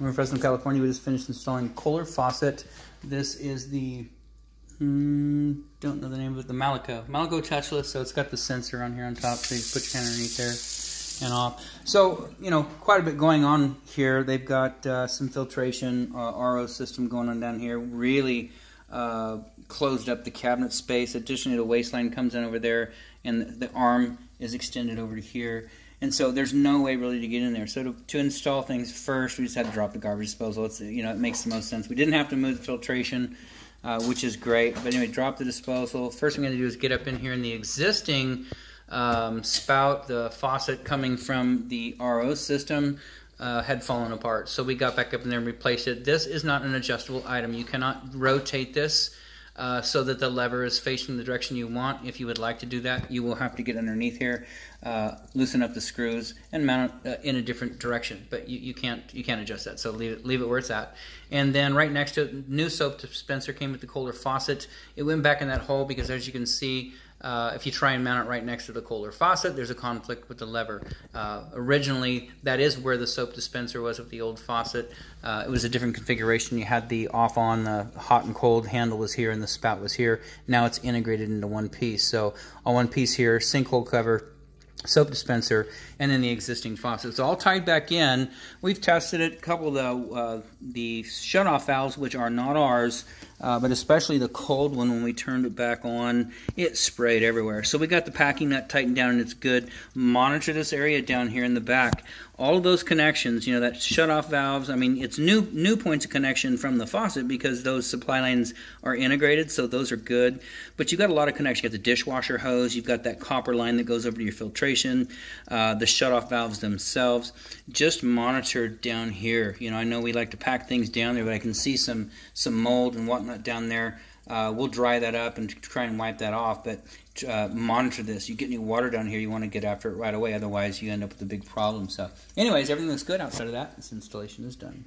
We're in Fresno, California. We just finished installing Kohler faucet. This is the, don't know the name of it, the Malaco touchless. So it's got the sensor on here on top, so you can put your hand underneath there and off. So, you know, quite a bit going on here. They've got some filtration, RO system going on down here. Really closed up the cabinet space. Additionally, the waistline comes in over there, and the arm is extended over to here. And so there's no way really to get in there. So to install things first, we just had to drop the garbage disposal. It's, you know, it makes the most sense. We didn't have to move the filtration, which is great. But anyway, drop the disposal. First thing I'm going to do is get up in here in the existing spout. The faucet coming from the RO system had fallen apart. So we got back up in there and replaced it. This is not an adjustable item. You cannot rotate this so that the lever is facing the direction you want. If you would like to do that, you will have to get underneath here, loosen up the screws, and mount it in a different direction. But you can't adjust that, so leave it where it's at. And then right next to it, new soap dispenser came with the Kohler faucet. It went back in that hole because, as you can see, if you try and mount it right next to the Kohler faucet, there's a conflict with the lever. Originally, that is where the soap dispenser was with the old faucet. It was a different configuration. You had the off-on, the hot and cold handle was here, and the spout was here. Now it's integrated into one piece. So all one piece here, sinkhole cover, soap dispenser, and then the existing faucet. It's all tied back in. We've tested it, a couple of the shutoff valves, which are not ours, but especially the cold one, when we turned it back on, it sprayed everywhere. So we got the packing nut tightened down, and it's good. Monitor this area down here in the back. All of those connections, you know, that shutoff valves, I mean, it's new points of connection from the faucet because those supply lines are integrated, so those are good. But you've got a lot of connections. You've got the dishwasher hose, you've got that copper line that goes over to your filtration, the shutoff valves themselves. Just monitor down here. You know, I know we like to pack things down there, but I can see some mold and whatnot down there. We'll dry that up and try and wipe that off, but monitor this. You get any water down here, you want to get after it right away, otherwise you end up with a big problem. So anyways, everything looks good outside of that. This installation is done.